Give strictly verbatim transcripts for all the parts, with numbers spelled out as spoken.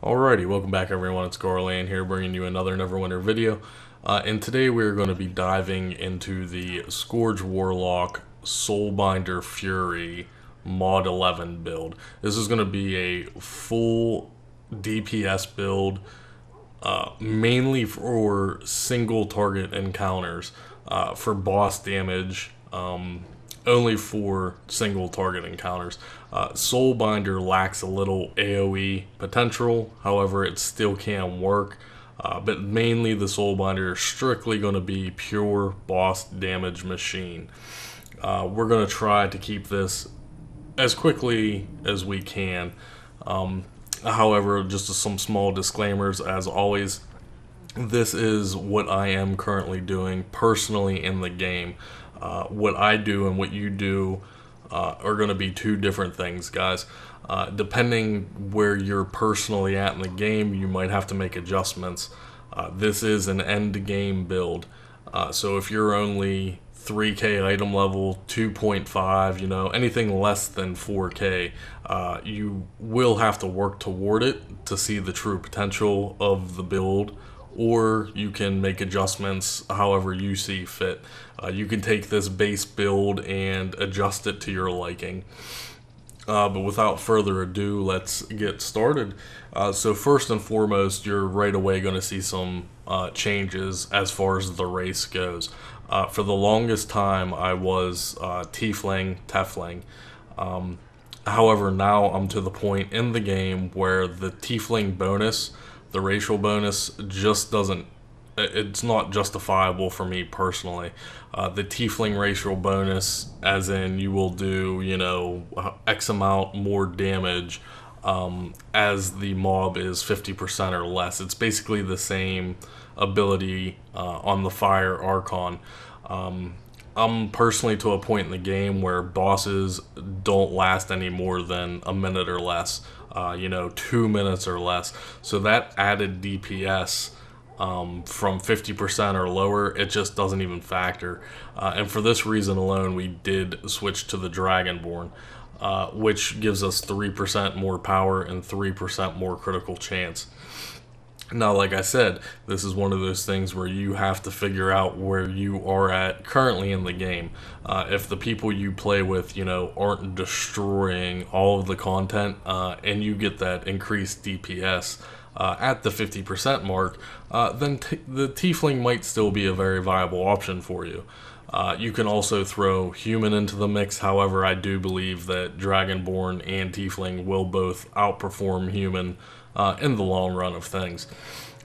Alrighty, welcome back everyone, it's Gorlan here bringing you another Neverwinter video. Uh, and today we're going to be diving into the Scourge Warlock Soulbinder Fury Mod eleven build. This is going to be a full D P S build, uh, mainly for single target encounters, uh, for boss damage, um, only for single target encounters. Uh, Soulbinder lacks a little AoE potential, however it still can work, uh, but mainly the Soulbinder is strictly going to be pure boss damage machine. Uh, we're going to try to keep this as quickly as we can. Um, however, just some small disclaimers as always. This is what I am currently doing personally in the game. Uh, what I do and what you do uh, are going to be two different things, guys. Uh, depending where you're personally at in the game, you might have to make adjustments. Uh, this is an end game build, uh, so if you're only three K item level, two point five, you know, anything less than four K, uh, you will have to work toward it to see the true potential of the build. Or you can make adjustments however you see fit. Uh, you can take this base build and adjust it to your liking. Uh, but without further ado, let's get started. Uh, so first and foremost, you're right away going to see some uh, changes as far as the race goes. Uh, for the longest time, I was uh, Tiefling, Tiefling. Um, however, now I'm to the point in the game where the Tiefling bonus, the racial bonus, just doesn't, it's not justifiable for me personally. Uh, the Tiefling racial bonus, as in you will do, you know, X amount more damage um, as the mob is fifty percent or less. It's basically the same ability uh, on the Fire Archon. Um, I'm personally to a point in the game where bosses don't last any more than a minute or less. Uh, you know, two minutes or less. So that added D P S um, from fifty percent or lower, it just doesn't even factor. Uh, and for this reason alone, we did switch to the Dragonborn, uh, which gives us three percent more power and three percent more critical chance. Now, like I said, this is one of those things where you have to figure out where you are at currently in the game. Uh, if the people you play with, you know, aren't destroying all of the content, uh, and you get that increased D P S uh, at the fifty percent mark, uh, then t the Tiefling might still be a very viable option for you. Uh, you can also throw Human into the mix. However, I do believe that Dragonborn and Tiefling will both outperform Human Uh, in the long run of things.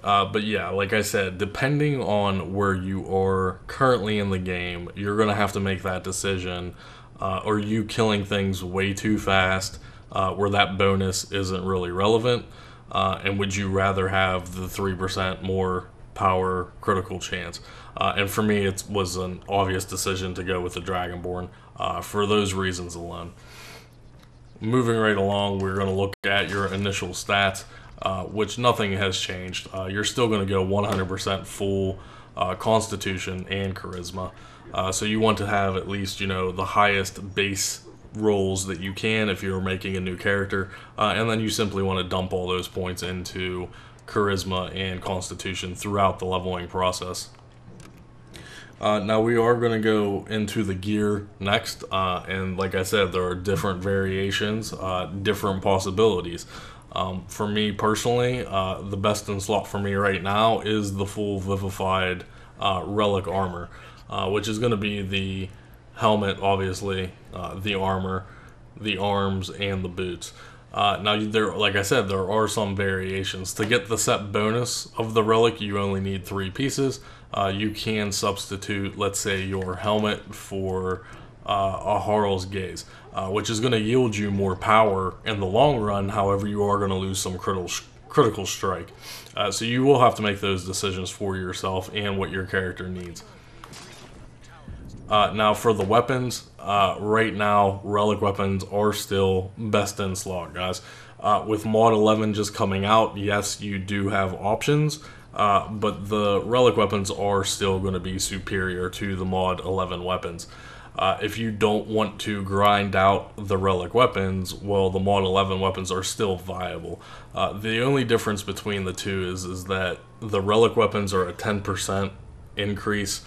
Uh, but yeah, like I said, depending on where you are currently in the game, you're going to have to make that decision. Uh, are you killing things way too fast uh, where that bonus isn't really relevant? Uh, and would you rather have the three percent more power critical chance? Uh, and for me, it was an obvious decision to go with the Dragonborn uh, for those reasons alone. Moving right along, we're going to look at your initial stats. Uh, which nothing has changed. Uh, you're still going to go one hundred percent full uh, Constitution and Charisma. Uh, so you want to have at least, you know, the highest base rolls that you can if you're making a new character. Uh, and then you simply want to dump all those points into Charisma and Constitution throughout the leveling process. Uh, now we are going to go into the gear next, uh, and like I said, there are different variations, uh, different possibilities. Um, for me personally, uh, the best in slot for me right now is the full Vivified uh, Relic Armor, uh, which is going to be the helmet, obviously, uh, the armor, the arms, and the boots. Uh, now, there, like I said, there are some variations. To get the set bonus of the relic, you only need three pieces. Uh, you can substitute, let's say, your helmet for uh, a Harl's Gaze, uh, which is going to yield you more power in the long run. However, you are going to lose some critical critical strike. Uh, so you will have to make those decisions for yourself and what your character needs. Uh, now for the weapons, uh, right now relic weapons are still best in slot, guys. Uh, with Mod eleven just coming out, yes, you do have options, uh, but the relic weapons are still going to be superior to the Mod eleven weapons. Uh, if you don't want to grind out the relic weapons, well, the mod eleven weapons are still viable. Uh, the only difference between the two is, is that the relic weapons are a ten percent increase,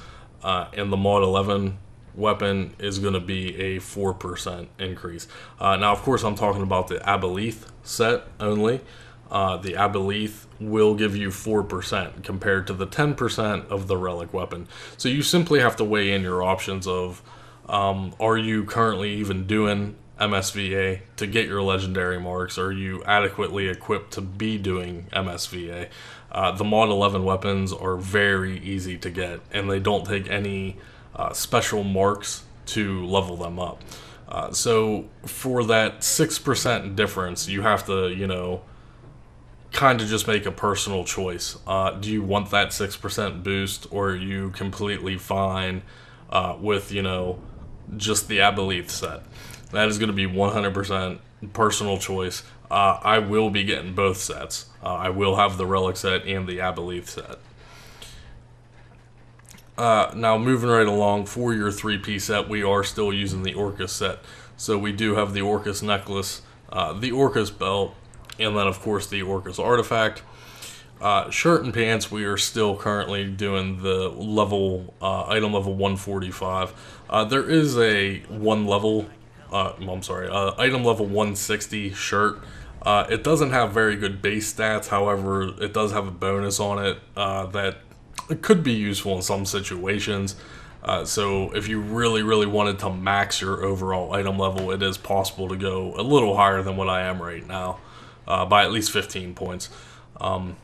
uh, and the mod eleven weapon is going to be a four percent increase. Uh, now, of course, I'm talking about the Aboleth set only. Uh, the Aboleth will give you four percent compared to the ten percent of the relic weapon. So you simply have to weigh in your options of, um, are you currently even doing M S V A to get your legendary marks? Are you adequately equipped to be doing M S V A? Uh, the mod eleven weapons are very easy to get, and they don't take any uh, special marks to level them up. Uh, so for that six percent difference, you have to, you know, kind of just make a personal choice. Uh, do you want that six percent boost, or are you completely fine uh, with, you know, just the Aboleth set? That is going to be one hundred percent personal choice. Uh, I will be getting both sets. Uh, I will have the Relic set and the Aboleth set. Uh, now, moving right along, for your three piece set, we are still using the Orcus set. So we do have the Orcus necklace, uh, the Orcus belt, and then, of course, the Orcus Artifact. Uh, shirt and pants, we are still currently doing the level, uh, item level one forty-five. Uh, there is a one level, uh, I'm sorry, uh, item level one sixty shirt. Uh, it doesn't have very good base stats, however, it does have a bonus on it uh, that it could be useful in some situations. Uh, so if you really, really wanted to max your overall item level, it is possible to go a little higher than what I am right now. Uh, by at least fifteen points. Um,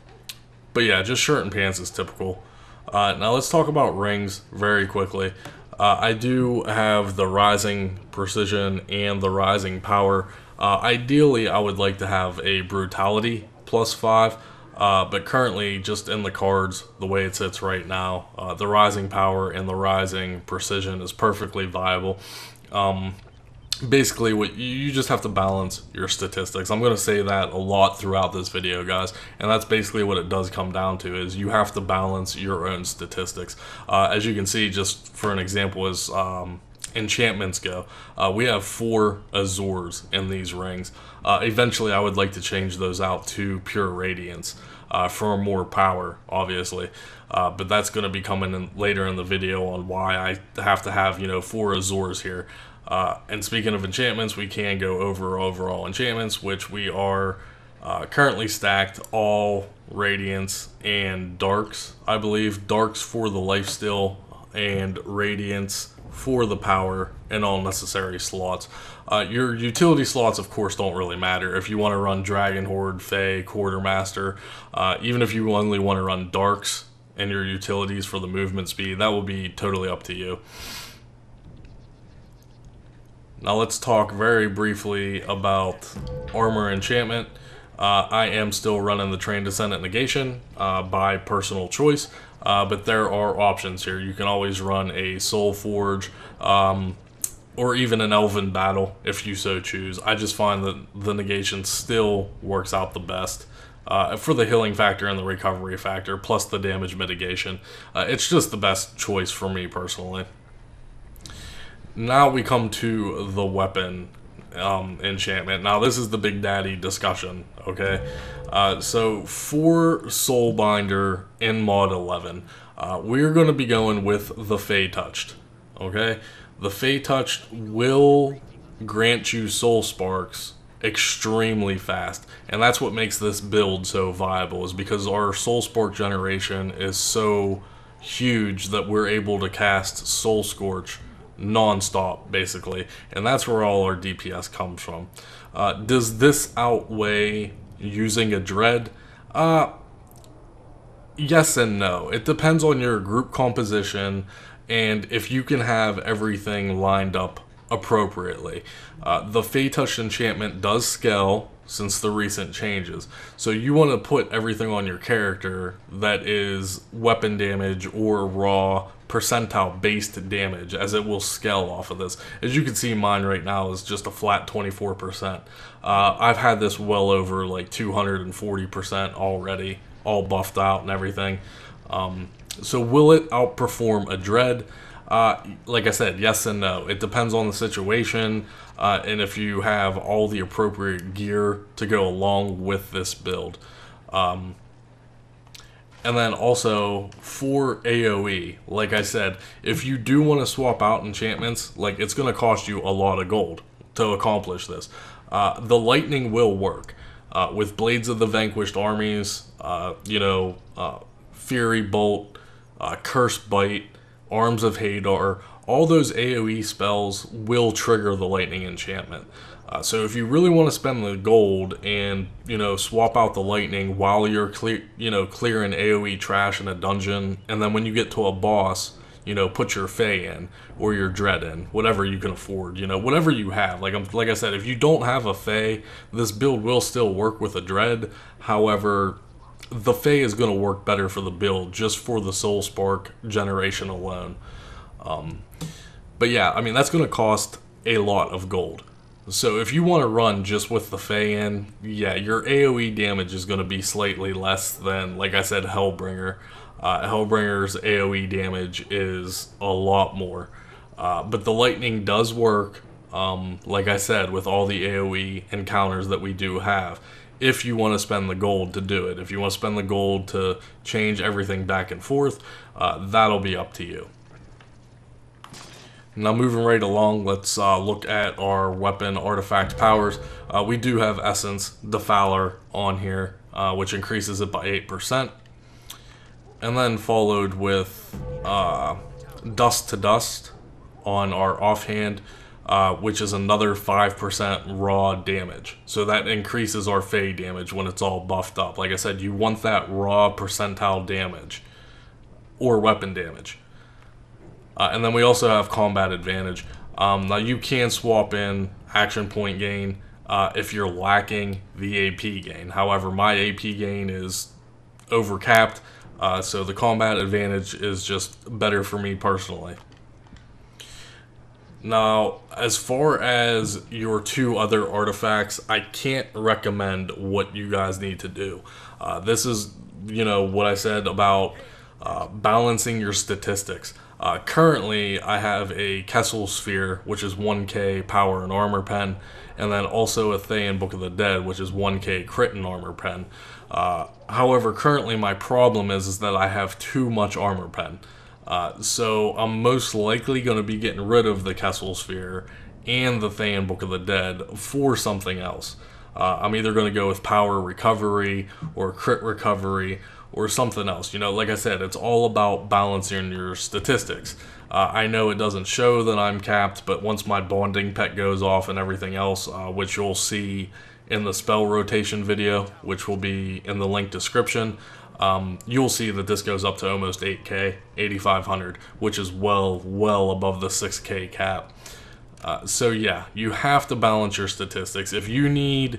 but yeah, just shirt and pants is typical. Uh, now let's talk about rings very quickly. Uh, I do have the Rising Precision and the Rising Power. Uh, ideally, I would like to have a Brutality plus five, uh, but currently, just in the cards, the way it sits right now, uh, the Rising Power and the Rising Precision is perfectly viable. Um, Basically, what you just have to balance your statistics. I'm going to say that a lot throughout this video, guys, and that's basically what it does come down to, is you have to balance your own statistics. Uh, as you can see, just for an example, as um, enchantments go, uh, we have four Azores in these rings. Uh, eventually, I would like to change those out to pure Radiance uh, for more power, obviously. Uh, but that's going to be coming in later in the video on why I have to have, you know, four Azores here. Uh, and speaking of enchantments, we can go over overall enchantments, which we are uh, currently stacked all Radiance and Darks, I believe. Darks for the lifesteal and Radiance for the power and all necessary slots. Uh, your utility slots, of course, don't really matter. If you want to run Dragon Horde, Fae, Quartermaster, uh, even if you only want to run Darks and your utilities for the movement speed, that will be totally up to you. Now let's talk very briefly about Armor Enchantment. Uh, I am still running the Trained Descendant Negation uh, by personal choice, uh, but there are options here. You can always run a Soul Forge um, or even an Elven Battle if you so choose. I just find that the Negation still works out the best uh, for the healing factor and the recovery factor, plus the damage mitigation. Uh, it's just the best choice for me personally. Now we come to the weapon um, enchantment. Now this is the big daddy discussion, okay? Uh, so for Soulbinder in mod eleven, uh, we're going to be going with the Fae Touched, okay? The Fae Touched will grant you Soul Sparks extremely fast, and that's what makes this build so viable, is because our Soul Spark generation is so huge that we're able to cast Soul Scorch non-stop, basically, and that's where all our D P S comes from. Uh, does this outweigh using a Dread? Uh, yes and no. It depends on your group composition and if you can have everything lined up appropriately. Uh, the Fae Touched enchantment does scale since the recent changes, so you want to put everything on your character that is weapon damage or raw percentile based damage, as it will scale off of this. As you can see, mine right now is just a flat twenty-four percent. Uh, I've had this well over like two hundred forty percent already, all buffed out and everything. Um, so will it outperform a Dread? Uh, like I said, yes and no. It depends on the situation, uh, and if you have all the appropriate gear to go along with this build. Um, and then also, for AoE, like I said, if you do want to swap out enchantments, like, it's going to cost you a lot of gold to accomplish this. Uh, the lightning will work. Uh, with Blades of the Vanquished Armies, uh, you know, uh, Fury Bolt, uh, Curse Bite, Arms of Hadar, all those AoE spells will trigger the Lightning Enchantment. Uh, so if you really want to spend the gold and, you know, swap out the lightning while you're clear, you know, clearing AoE trash in a dungeon, and then when you get to a boss, you know, put your Fae in or your Dread in, whatever you can afford, you know, whatever you have. Like I'm, like I said, if you don't have a Fae, this build will still work with a Dread. However, the Fae is going to work better for the build just for the Soul Spark generation alone. Um, but yeah, I mean, that's going to cost a lot of gold. So if you want to run just with the Fae in, yeah, your AoE damage is going to be slightly less than, like I said, Hellbringer. Uh, Hellbringer's AoE damage is a lot more. Uh, but the lightning does work, um, like I said, with all the AoE encounters that we do have. If you want to spend the gold to do it. If you want to spend the gold to change everything back and forth, uh, that'll be up to you. Now moving right along, let's uh, look at our weapon artifact powers. Uh, we do have Essence Defiler on here, uh, which increases it by eight percent. And then followed with uh, Dust to Dust on our offhand, Uh, which is another five percent raw damage. So that increases our Fae damage when it's all buffed up. Like I said, you want that raw percentile damage or weapon damage. Uh, and then we also have combat advantage. Um, now you can swap in action point gain uh, if you're lacking the A P gain. However, my A P gain is overcapped, uh, so the combat advantage is just better for me personally. Now, as far as your two other artifacts, I can't recommend what you guys need to do. Uh, this is, you know, what I said about uh, balancing your statistics. Uh, currently, I have a Kessel Sphere, which is one K power and armor pen, and then also a Thayan Book of the Dead, which is one K crit and armor pen. Uh, however, currently my problem is, is that I have too much armor pen. Uh, so I'm most likely going to be getting rid of the Kessel Sphere and the Thayan Book of the Dead for something else. Uh, I'm either going to go with power recovery or crit recovery or something else. You know, like I said, it's all about balancing your statistics. Uh, I know it doesn't show that I'm capped, but once my Bonding pet goes off and everything else, uh, which you'll see in the spell rotation video, which will be in the link description, Um, you'll see that this goes up to almost eight K, eighty-five hundred, which is well, well above the six K cap. Uh, so yeah, you have to balance your statistics. If you need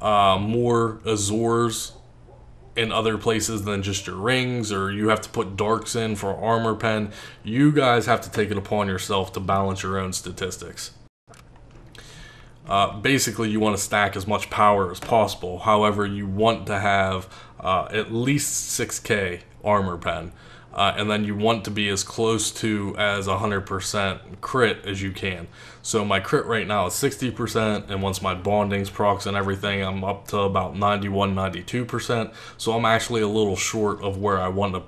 uh, more Azores in other places than just your rings, or you have to put Darks in for armor pen, you guys have to take it upon yourself to balance your own statistics. Uh, basically, you want to stack as much power as possible. However, you want to have uh, at least six K armor pen, uh, and then you want to be as close to as one hundred percent crit as you can. So my crit right now is sixty percent, and once my bondings, procs, and everything, I'm up to about ninety-one, ninety-two percent. So I'm actually a little short of where I want to,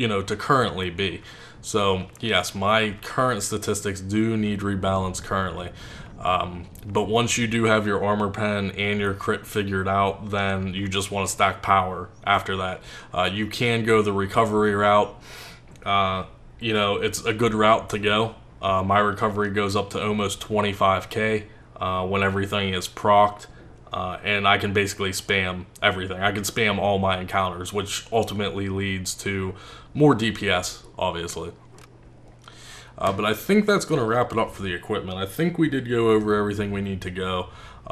you know, to currently be. So yes, my current statistics do need rebalance currently. Um, but once you do have your armor pen and your crit figured out, then you just want to stack power after that. Uh, you can go the recovery route. Uh, you know, it's a good route to go. Uh, my recovery goes up to almost twenty-five K uh, when everything is procced. Uh, and I can basically spam everything. I can spam all my encounters, which ultimately leads to more D P S, obviously. Uh, but I think that's going to wrap it up for the equipment. I think we did go over everything we need to go.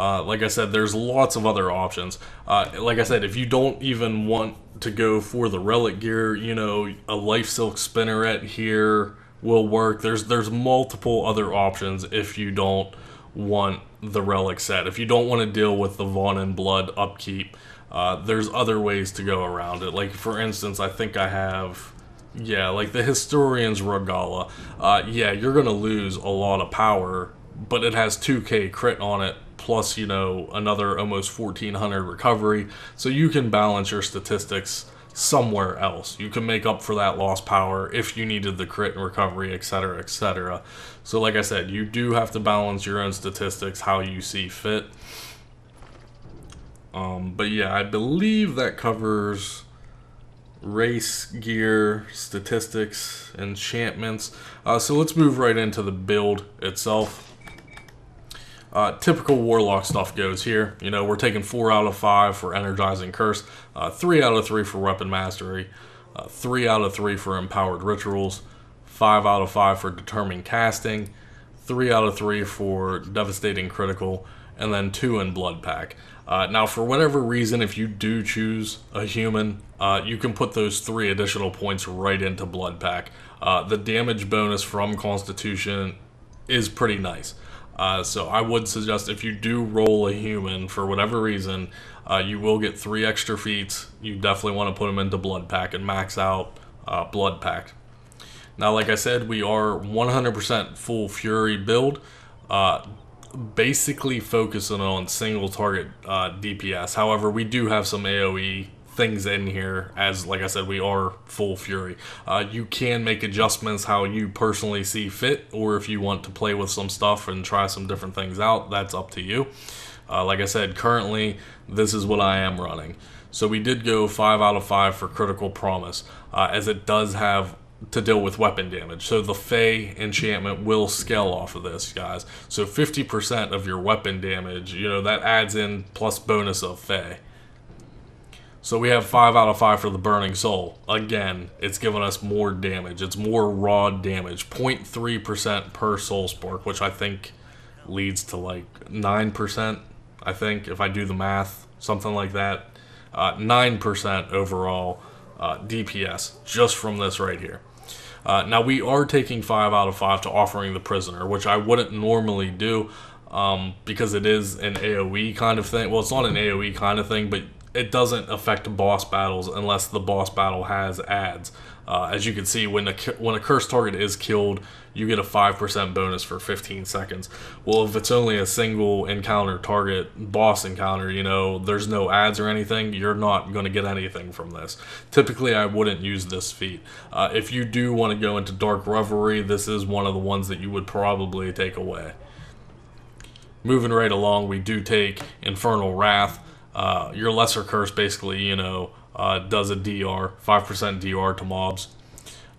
Uh, like I said, there's lots of other options. Uh, like I said, if you don't even want to go for the relic gear, you know, a Life Silk spinneret here will work. There's, there's multiple other options if you don't want the relic set. If you don't want to deal with the Vaughn and Blood upkeep, uh, there's other ways to go around it. Like, for instance, I think I have Yeah, like the Historian's Regala. Uh, yeah, you're going to lose a lot of power, but it has two K crit on it, plus, you know, another almost fourteen hundred recovery, so you can balance your statistics somewhere else. You can make up for that lost power if you needed the crit and recovery, etc, et cetera. So like I said, you do have to balance your own statistics how you see fit. Um, but yeah, I believe that covers race, gear, statistics, enchantments. Uh, so let's move right into the build itself. Uh, typical Warlock stuff goes here. You know, we're taking four out of five for Energizing Curse, uh, three out of three for Weapon Mastery, uh, three out of three for Empowered Rituals, five out of five for Determined Casting, three out of three for Devastating Critical, and then two in Blood Pack. Uh, now, for whatever reason, if you do choose a human, uh, you can put those three additional points right into Blood Pack. Uh, the damage bonus from Constitution is pretty nice. Uh, so I would suggest if you do roll a human, for whatever reason, uh, you will get three extra feats. You definitely want to put them into Blood Pack and max out uh, Blood Pack. Now, like I said, we are one hundred percent full Fury build. Uh, basically focusing on single target uh, D P S. However, we do have some A O E things in here, as like I said, we are full Fury. Uh, you can make adjustments how you personally see fit, or if you want to play with some stuff and try some different things out, that's up to you. Uh, like I said, currently this is what I am running. So we did go five out of five for Critical Promise, uh, as it does have to deal with weapon damage. So the Fae enchantment will scale off of this, guys. So fifty percent of your weapon damage, you know, that adds in plus bonus of Fae. So we have five out of five for the Burning Soul. Again, it's giving us more damage. It's more raw damage. zero point three percent per Soul Spark, which I think leads to like nine percent, I think, if I do the math, something like that. Uh, nine percent overall uh, D P S, just from this right here. Uh, now, we are taking five out of five to Offering the Prisoner, which I wouldn't normally do um, because it is an A O E kind of thing. Well, it's not an A O E kind of thing, but it doesn't affect boss battles unless the boss battle has adds. Uh, as you can see, when a, when a cursed target is killed, you get a five percent bonus for fifteen seconds. Well, if it's only a single encounter target, boss encounter, you know, there's no adds or anything, you're not going to get anything from this. Typically, I wouldn't use this feat. Uh, if you do want to go into Dark Reverie, this is one of the ones that you would probably take away. Moving right along, we do take Infernal Wrath. Uh, your lesser curse basically, you know, uh, does a D R, five percent D R to mobs.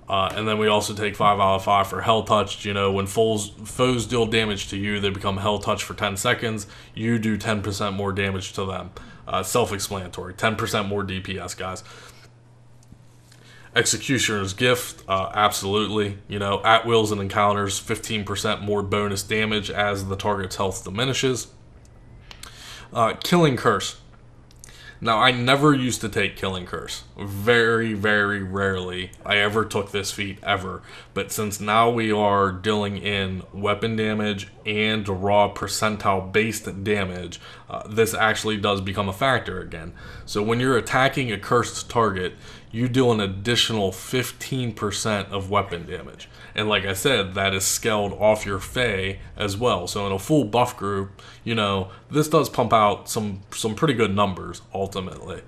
Uh, and then we also take five out of five for Hell Touched. You know, when foes, foes deal damage to you, they become Hell Touched for ten seconds. You do ten percent more damage to them. Uh, self-explanatory, ten percent more D P S, guys. Executioner's Gift, uh, absolutely. You know, at wills and encounters, fifteen percent more bonus damage as the target's health diminishes. Uh, Killing Curse. Now, I never used to take Killing Curse. Very, very rarely I ever took this feat, ever. But since now we are dealing in weapon damage and raw percentile-based damage, uh, this actually does become a factor again. So when you're attacking a cursed target, you deal an additional fifteen percent of weapon damage. And like I said, that is scaled off your Fae as well. So in a full buff group, you know, this does pump out some, some pretty good numbers, ultimately.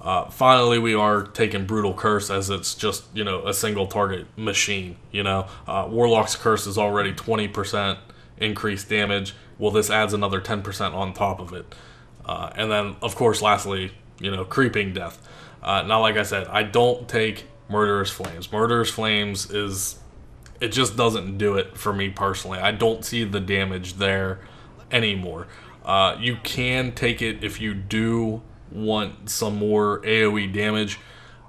Uh, finally, we are taking Brutal Curse, as it's just, you know, a single target machine, you know. Uh, Warlock's Curse is already twenty percent increased damage. Well, this adds another ten percent on top of it. Uh, and then, of course, lastly, you know, Creeping Death. Uh, now, like I said, I don't take Murderous Flames. Murderous Flames is, it just doesn't do it for me personally. I don't see the damage there anymore. Uh, you can take it if you do want some more A O E damage,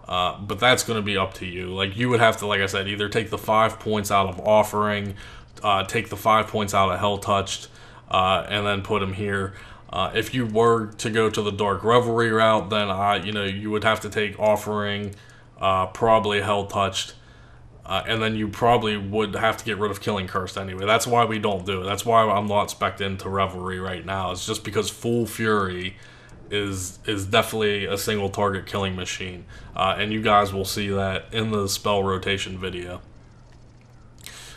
uh, but that's going to be up to you. Like, you would have to, like I said, either take the five points out of Offering, uh, take the five points out of Hell Touched, uh, and then put them here. Uh, if you were to go to the Dark Revelry route, then I, you know, you would have to take Offering, uh, probably Hell Touched, uh, and then you probably would have to get rid of Killing Cursed anyway. That's why we don't do it. That's why I'm not specced into Revelry right now. It's just because full Fury is is definitely a single target killing machine, uh, and you guys will see that in the spell rotation video.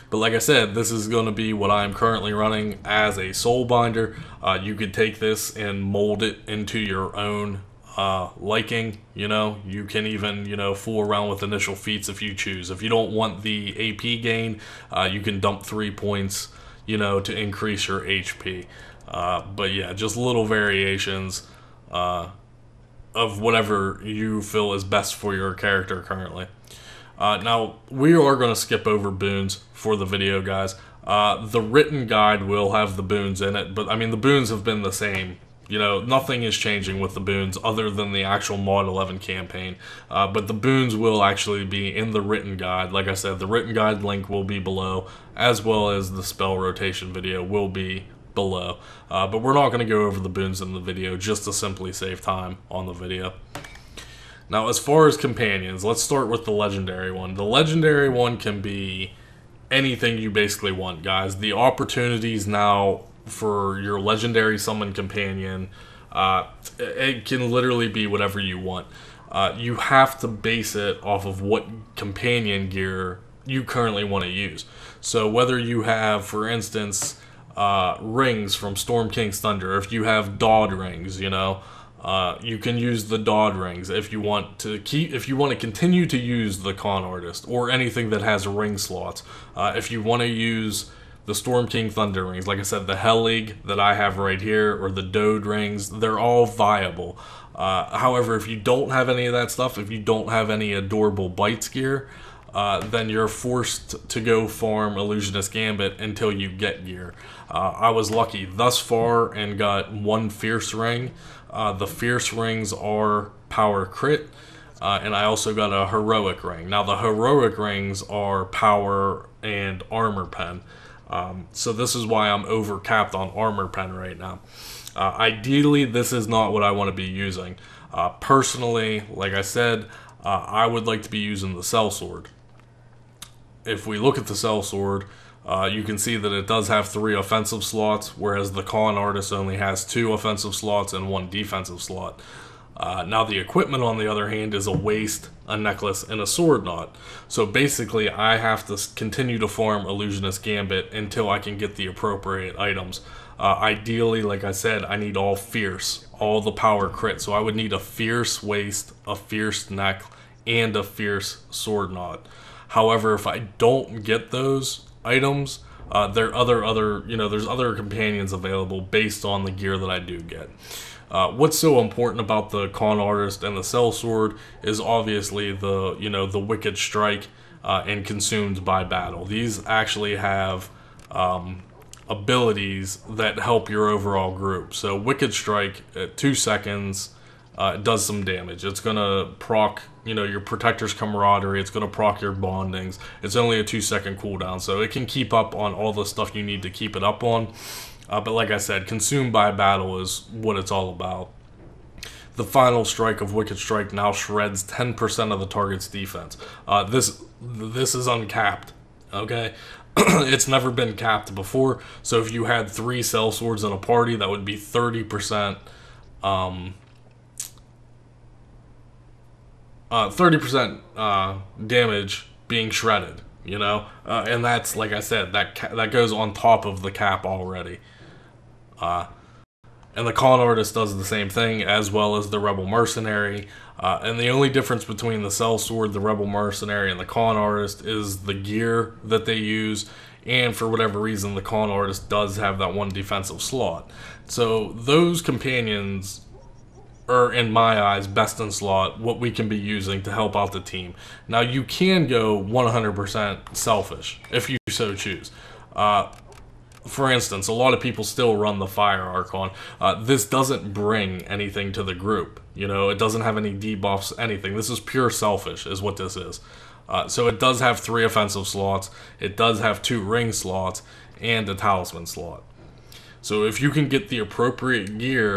But like I said, this is going to be what I'm currently running as a Soulbinder. Uh, you could take this and mold it into your own uh, liking. You know, you can even, you know, fool around with initial feats if you choose. If you don't want the A P gain, uh, you can dump three points, you know, to increase your H P. Uh, but yeah, just little variations uh, of whatever you feel is best for your character currently. Uh, now, we are going to skip over boons for the video, guys. Uh, the written guide will have the boons in it, but I mean, the boons have been the same. You know, nothing is changing with the boons other than the actual Mod eleven campaign. Uh, but the boons will actually be in the written guide. Like I said, the written guide link will be below, as well as the spell rotation video will be below. Uh, but we're not going to go over the boons in the video just to simply save time on the video. Now, as far as companions, let's start with the legendary one. The legendary one can be anything you basically want, guys. The opportunities now for your legendary summon companion, uh, it can literally be whatever you want. Uh, you have to base it off of what companion gear you currently want to use. So whether you have, for instance, uh, rings from Storm King's Thunder, if you have Dod rings, you know, Uh, you can use the Dod rings if you want to keep, if you want to continue to use the Con Artist or anything that has ring slots. Uh, if you want to use the Storm King Thunder rings, like I said, the Hell League that I have right here, or the Dod rings, they're all viable. Uh, however, if you don't have any of that stuff, if you don't have any Adorable Bites gear, uh, then you're forced to go farm Illusionist Gambit until you get gear. Uh, I was lucky thus far and got one Fierce ring. Uh, the Fierce rings are power crit, uh, and I also got a Heroic ring. Now, the Heroic rings are power and armor pen, um, so this is why I'm overcapped on armor pen right now. Uh, ideally, this is not what I want to be using. Uh, personally, like I said, uh, I would like to be using the Sellsword. If we look at the Sellsword, Uh, you can see that it does have three offensive slots, whereas the Con Artist only has two offensive slots and one defensive slot. Uh, now the equipment, on the other hand, is a waist, a necklace, and a sword knot. So basically, I have to continue to farm Illusionist Gambit until I can get the appropriate items. Uh, ideally, like I said, I need all Fierce, all the power crit. So I would need a Fierce waist, a Fierce neck, and a Fierce sword knot. However, if I don't get those items, uh, there are other other you know there's other companions available based on the gear that I do get. Uh, what's so important about the Con Artist and the Sellsword is obviously the you know the Wicked Strike uh, and Consumed by Battle. These actually have um, abilities that help your overall group. So Wicked Strike at two seconds uh, does some damage. It's gonna proc you know, your Protector's Camaraderie, it's going to proc your Bondings. It's only a two second cooldown, so it can keep up on all the stuff you need to keep it up on. Uh, but like I said, Consumed by Battle is what it's all about. The final strike of Wicked Strike now shreds ten percent of the target's defense. Uh, this, this is uncapped, okay? It's never been capped before, so if you had three Sellswords in a party, that would be thirty percent... Um, Uh, thirty percent uh, damage being shredded, you know, uh, and that's, like I said, that ca that goes on top of the cap already. Uh, and the Con Artist does the same thing, as well as the Rebel Mercenary, uh, and the only difference between the Sellsword, the Rebel Mercenary, and the Con Artist is the gear that they use, and for whatever reason, the Con Artist does have that one defensive slot. So those companions or in my eyes, best in slot, what we can be using to help out the team. Now, you can go one hundred percent selfish, if you so choose. Uh, for instance, a lot of people still run the Fire Archon. Uh, this doesn't bring anything to the group. You know, it doesn't have any debuffs, anything. This is pure selfish, is what this is. Uh, so it does have three offensive slots, it does have two ring slots, and a talisman slot. So if you can get the appropriate gear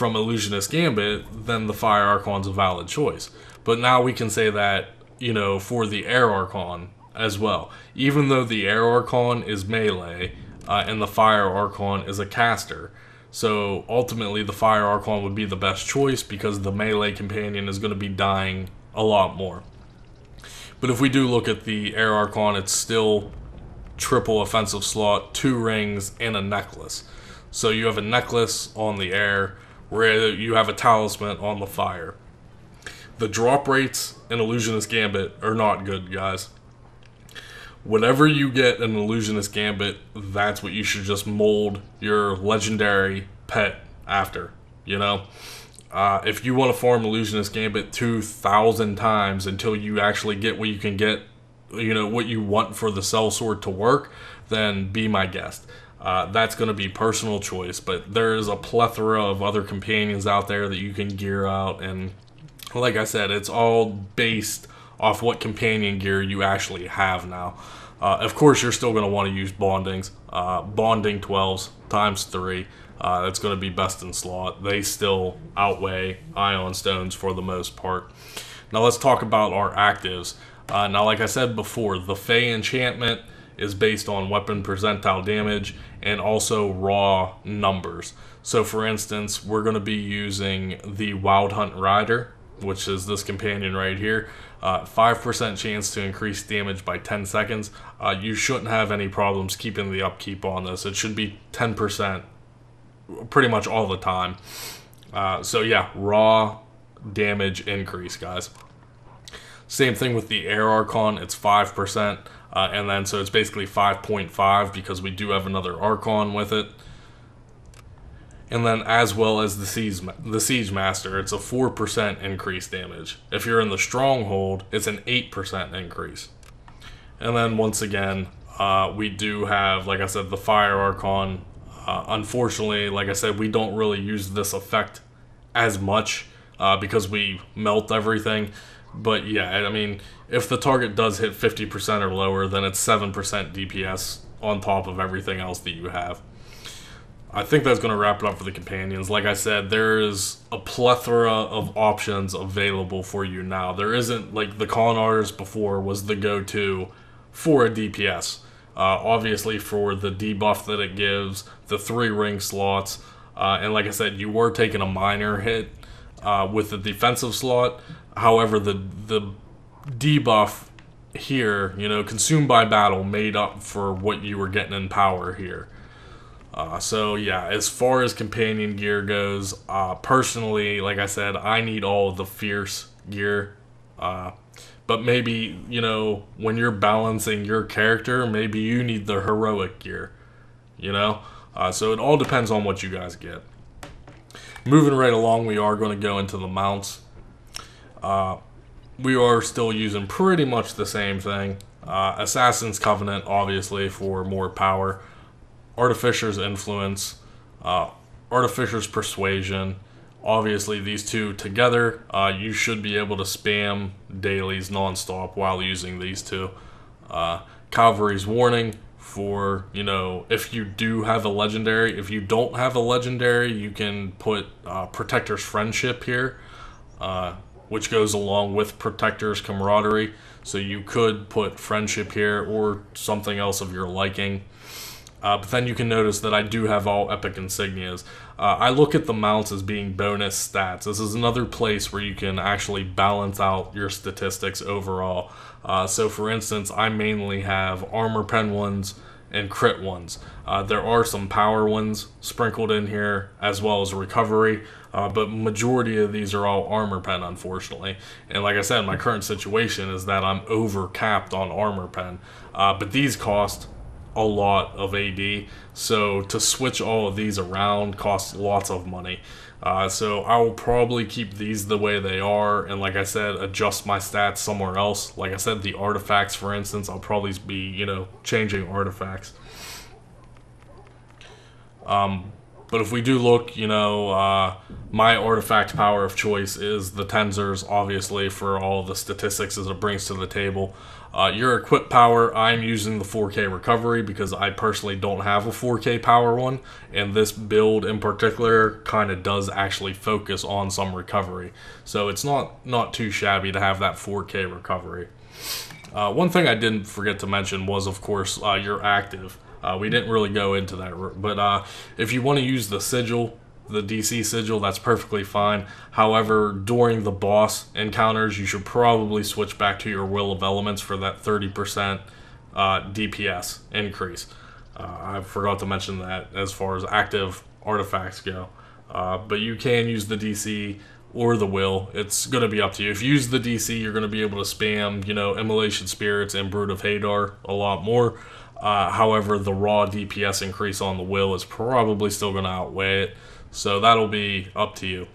from Illusionist Gambit, then the Fire Archon's a valid choice. But now we can say that, you know, for the Air Archon as well. Even though the Air Archon is melee, uh, and the Fire Archon is a caster, So ultimately the Fire Archon would be the best choice because the melee companion is going to be dying a lot more. But if we do look at the Air Archon, it's still triple offensive slot, two rings, and a necklace. So you have a necklace on the air, where you have a talisman on the fire. The drop rates in Illusionist Gambit are not good, guys. Whenever you get an Illusionist Gambit, that's what you should just mold your legendary pet after, you know? Uh, if you want to farm Illusionist Gambit two thousand times until you actually get what you can get, you know, what you want for the Sellsword to work, then be my guest. Uh, that's going to be personal choice, but there is a plethora of other companions out there that you can gear out, and like I said, it's all based off what companion gear you actually have now. Uh, of course, you're still going to want to use Bondings. Uh, bonding twelves times three. Uh, that's going to be best in slot. They still outweigh Ion Stones for the most part. Now let's talk about our actives. Uh, now, like I said before, the Fae Enchantment is based on weapon percentile damage and also raw numbers. So for instance, we're going to be using the Wild Hunt Rider, which is this companion right here. Uh, five percent chance to increase damage by ten seconds. Uh, you shouldn't have any problems keeping the upkeep on this. It should be ten percent pretty much all the time. Uh, so yeah, raw damage increase, guys. Same thing with the Air Archon, it's five percent. Uh, and then, so it's basically five point five because we do have another Archon with it. And then as well as the Siege, the Siege Master, it's a four percent increase damage. If you're in the Stronghold, it's an eight percent increase. And then once again, uh, we do have, like I said, the Fire Archon. Uh, unfortunately, like I said, we don't really use this effect as much uh, because we melt everything. But yeah, I mean, if the target does hit fifty percent or lower, then it's seven percent D P S on top of everything else that you have. I think that's going to wrap it up for the companions. Like I said, there is a plethora of options available for you now. There isn't, like, the Con Artist before was the go-to for a D P S. Uh, obviously, for the debuff that it gives, the three ring slots, uh, and like I said, you were taking a minor hit uh, with the defensive slot. However, the the debuff here, you know, Consumed by Battle made up for what you were getting in power here. Uh, so yeah, as far as companion gear goes, uh, personally, like I said, I need all of the fierce gear. Uh, but maybe, you know, when you're balancing your character, maybe you need the heroic gear, you know? Uh, so it all depends on what you guys get. Moving right along, we are going to go into the mounts. Uh, we are still using pretty much the same thing. Uh, Assassin's Covenant, obviously, for more power. Artificer's Influence, uh, Artificer's Persuasion. Obviously, these two together, uh, you should be able to spam dailies nonstop while using these two. Uh, Cavalry's Warning for, you know, if you do have a legendary. If you don't have a legendary, you can put uh, Protector's Friendship here, uh, which goes along with Protector's Camaraderie. So you could put Friendship here or something else of your liking. Uh, but then you can notice that I do have all epic insignias. Uh, I look at the mounts as being bonus stats. This is another place where you can actually balance out your statistics overall. Uh, so for instance, I mainly have armor pen ones and crit ones. Uh, there are some power ones sprinkled in here as well as recovery. Uh, but majority of these are all armor pen, unfortunately. And like I said, my current situation is that I'm over capped on armor pen. Uh, but these cost a lot of A D, so to switch all of these around costs lots of money. Uh, so I will probably keep these the way they are, and like I said, adjust my stats somewhere else. Like I said, the artifacts, for instance, I'll probably be, you know, changing artifacts. Um, but if we do look, you know, uh, my artifact power of choice is the Tensors, obviously, for all the statistics as it brings to the table. Uh, your equip power, I'm using the four K recovery because I personally don't have a four K power one, and this build in particular kind of does actually focus on some recovery. So it's not, not too shabby to have that four K recovery. Uh, one thing I didn't forget to mention was, of course, uh, your active. Uh, we didn't really go into that, but uh, if you want to use the sigil, the D C sigil, that's perfectly fine. However, during the boss encounters, you should probably switch back to your Will of Elements for that thirty percent uh, D P S increase. Uh, I forgot to mention that as far as active artifacts go. Uh, but you can use the D C or the Will. It's going to be up to you. If you use the D C, you're going to be able to spam, you know, Immolation Spirits and Brood of Hadar a lot more. Uh, however, the raw D P S increase on the Will is probably still going to outweigh it. So that'll be up to you.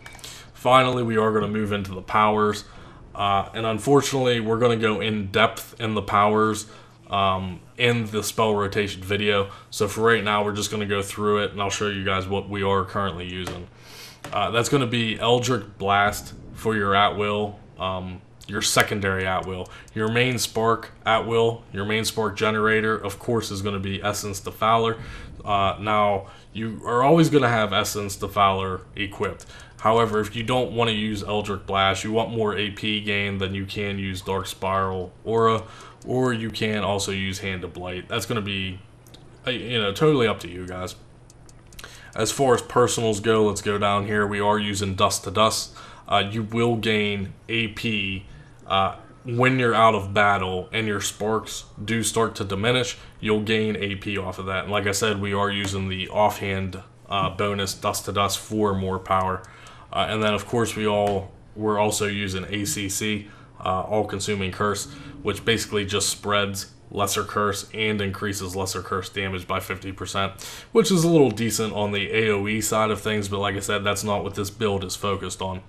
Finally, we are going to move into the powers. Uh, and unfortunately, we're going to go in depth in the powers um, in the spell rotation video. So for right now, we're just going to go through it, and I'll show you guys what we are currently using. Uh, that's going to be Eldritch Blast for your at-will, um, your secondary at-will. Your main spark at-will, your main spark generator, of course, is going to be Essence Defiler. Uh, now, you are always going to have Essence Defiler equipped. However, if you don't want to use Eldritch Blast, you want more A P gain, then you can use Dark Spiral Aura, or you can also use Hand of Blight. That's going to be, you know, totally up to you guys. As far as personals go, let's go down here. We are using Dust to Dust. Uh, you will gain A P uh, when you're out of battle and your sparks do start to diminish. You'll gain A P off of that. And like I said, we are using the offhand uh, bonus Dust to Dust for more power. Uh, and then, of course, we all we're also using A C C, uh, All-Consuming Curse, which basically just spreads Lesser Curse and increases Lesser Curse damage by fifty percent, which is a little decent on the A O E side of things, but like I said, that's not what this build is focused on.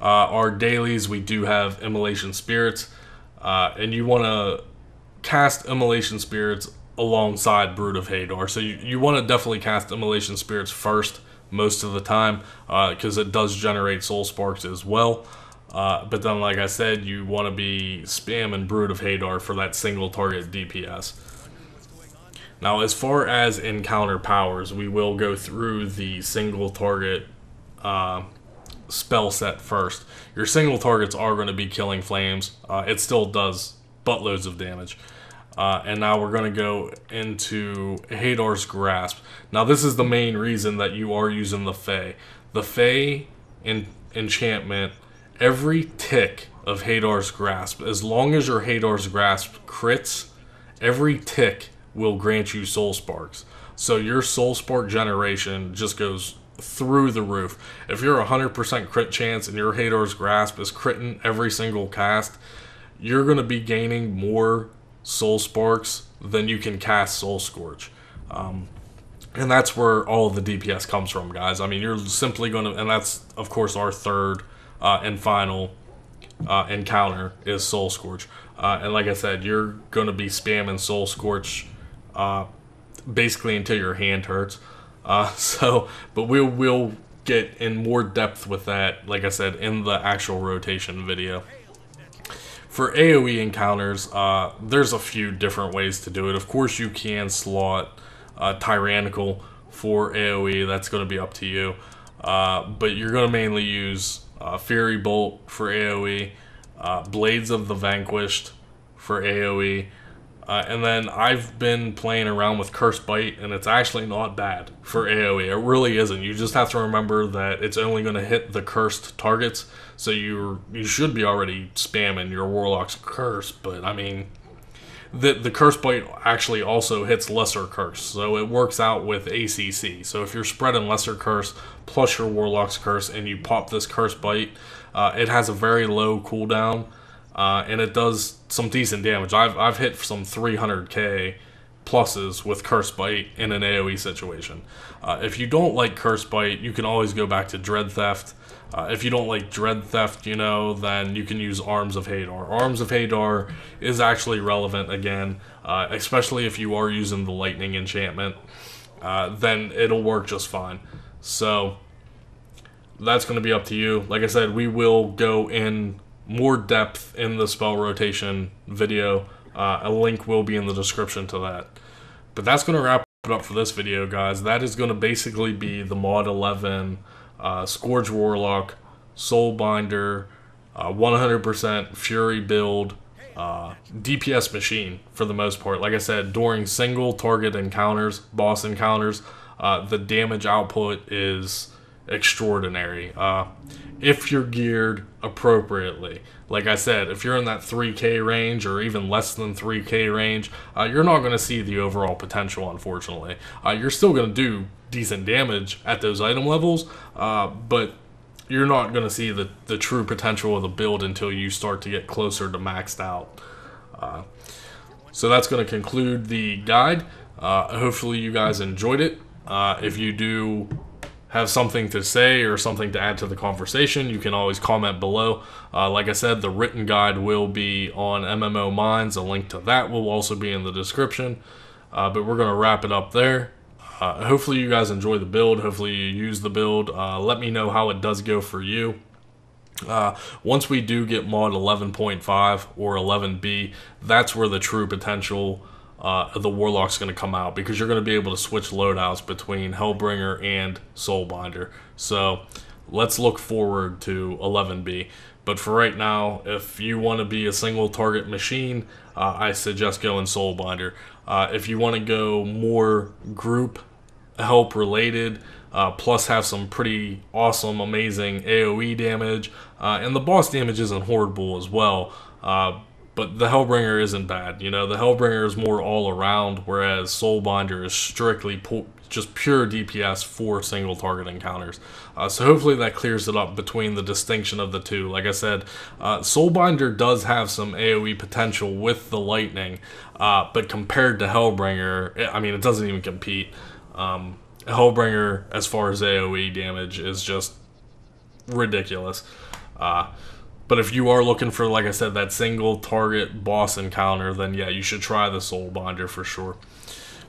Uh, our dailies, we do have Immolation Spirits, uh, and you want to cast Immolation Spirits alongside Brood of Hadar, so you, you want to definitely cast Immolation Spirits first most of the time, because uh, it does generate Soul Sparks as well. Uh, but then, like I said, you want to be spamming Brood of Hadar for that single target D P S. Now, as far as encounter powers, we will go through the single target uh, spell set first. Your single targets are going to be Killing Flames. Uh, it still does buttloads of damage. Uh, and now we're going to go into Hadar's Grasp. Now, this is the main reason that you are using the Fae. The Fae en enchantment... Every tick of Hadar's Grasp, as long as your Hadar's Grasp crits, every tick will grant you Soul Sparks. So your Soul Spark generation just goes through the roof. If you're one hundred percent crit chance and your Hadar's Grasp is critting every single cast, you're going to be gaining more Soul Sparks than you can cast Soul Scorch. Um, and that's where all the D P S comes from, guys. I mean, you're simply going to... And that's, of course, our third... Uh, and final uh, encounter is Soul Scorch. Uh, and like I said, you're going to be spamming Soul Scorch uh, basically until your hand hurts. Uh, so, but we will get in more depth with that, like I said, in the actual rotation video. For A O E encounters, uh, there's a few different ways to do it. Of course, you can slot uh, Tyrannical for A O E. That's going to be up to you. Uh, but you're going to mainly use... Uh, Fury Bolt for A O E, uh, Blades of the Vanquished for A O E, uh, and then I've been playing around with Curse Bite, and it's actually not bad for A O E. It really isn't. You just have to remember that it's only going to hit the cursed targets, so you you should be already spamming your Warlock's Curse, but I mean, the, the Curse Bite actually also hits Lesser Curse, so it works out with A C C. So if you're spreading Lesser Curse plus your Warlock's Curse, and you pop this Curse Bite, uh, it has a very low cooldown, uh, and it does some decent damage. I've, I've hit some three hundred K pluses with Curse Bite in an A O E situation. Uh, if you don't like Curse Bite, you can always go back to Dread Theft. Uh, if you don't like Dread Theft, you know, then you can use Arms of Hadar. Arms of Hadar is actually relevant again, uh, especially if you are using the Lightning Enchantment. Uh, then it'll work just fine. So that's going to be up to you. Like I said, we will go in more depth in the spell rotation video. Uh, a link will be in the description to that. But that's going to wrap it up for this video, guys. That is going to basically be the Mod eleven uh, Scourge Warlock, Soulbinder, uh, one hundred percent Fury build uh, D P S machine for the most part. Like I said, during single target encounters, boss encounters, uh, the damage output is extraordinary. Uh, if you're geared appropriately. Like I said, if you're in that three K range or even less than three K range, uh, you're not going to see the overall potential, unfortunately. Uh, you're still going to do decent damage at those item levels, uh, but you're not going to see the, the true potential of the build until you start to get closer to maxed out. Uh, so that's going to conclude the guide. Uh, hopefully you guys enjoyed it. Uh, if you do have something to say or something to add to the conversation, you can always comment below. Uh, like I said, the written guide will be on M M O Minds. A link to that will also be in the description. Uh, but we're going to wrap it up there. Uh, hopefully you guys enjoy the build. Hopefully you use the build. Uh, let me know how it does go for you. Uh, once we do get mod eleven point five or eleven B, that's where the true potential Uh, the Warlock's going to come out, because you're going to be able to switch loadouts between Hellbringer and Soulbinder. So let's look forward to eleven B. But for right now, if you want to be a single target machine, uh, I suggest going Soulbinder. Uh, if you want to go more group help related, uh, plus have some pretty awesome, amazing A O E damage, uh, and the boss damage isn't horrible as well. Uh, But the Hellbringer isn't bad. You know, the Hellbringer is more all around, whereas Soulbinder is strictly pu just pure D P S for single target encounters. Uh, so hopefully that clears it up between the distinction of the two. Like I said, uh, Soulbinder does have some A O E potential with the lightning, uh, but compared to Hellbringer, I mean, it doesn't even compete. Um, Hellbringer, as far as A O E damage, is just ridiculous. Uh, But if you are looking for, like I said, that single target boss encounter, then yeah, you should try the Soulbinder for sure.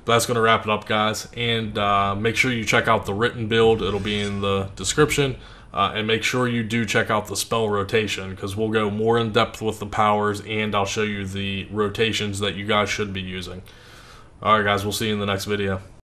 But that's going to wrap it up, guys. And uh, make sure you check out the written build. It'll be in the description. Uh, and make sure you do check out the spell rotation, because we'll go more in depth with the powers, and I'll show you the rotations that you guys should be using. Alright guys, we'll see you in the next video.